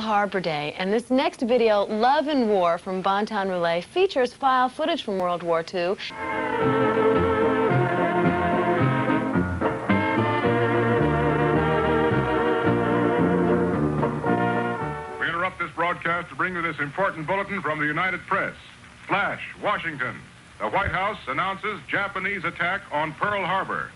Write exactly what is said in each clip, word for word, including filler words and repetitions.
Harbor Day, and this next video, Love and War from Bon Ton Roulette, features file footage from World War Two. We interrupt this broadcast to bring you this important bulletin from the United Press. Flash, Washington. The White House announces Japanese attack on Pearl Harbor.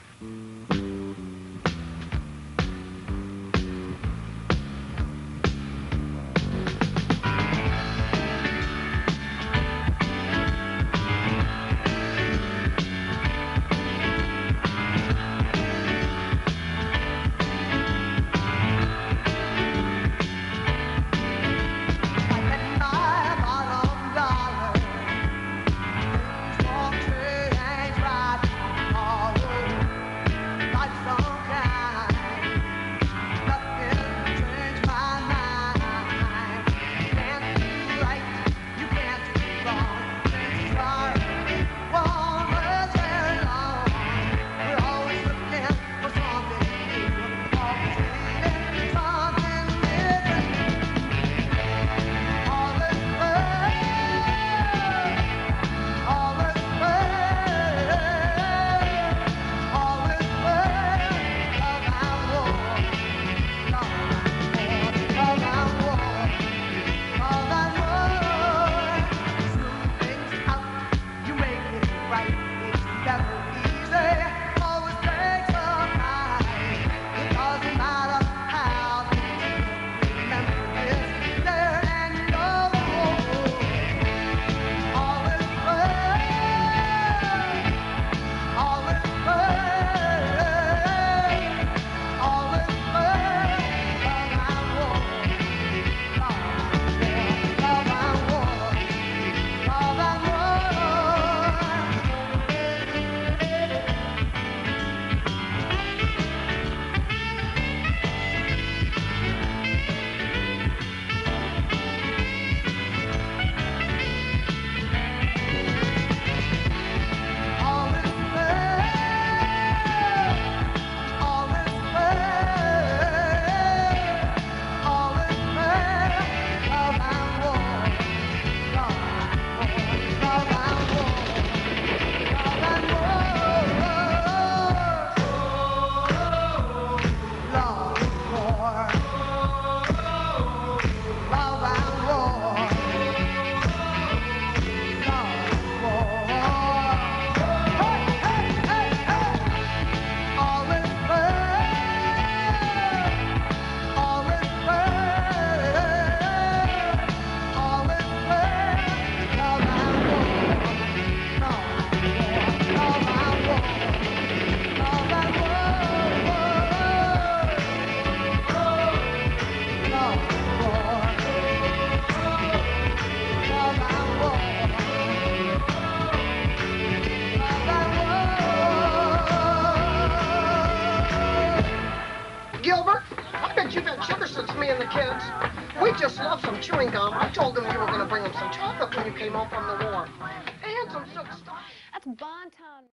Kids, we just love some chewing gum. I told them you were going to bring them some chocolate when you came home from the war. They had some stuff. That's Bon Ton.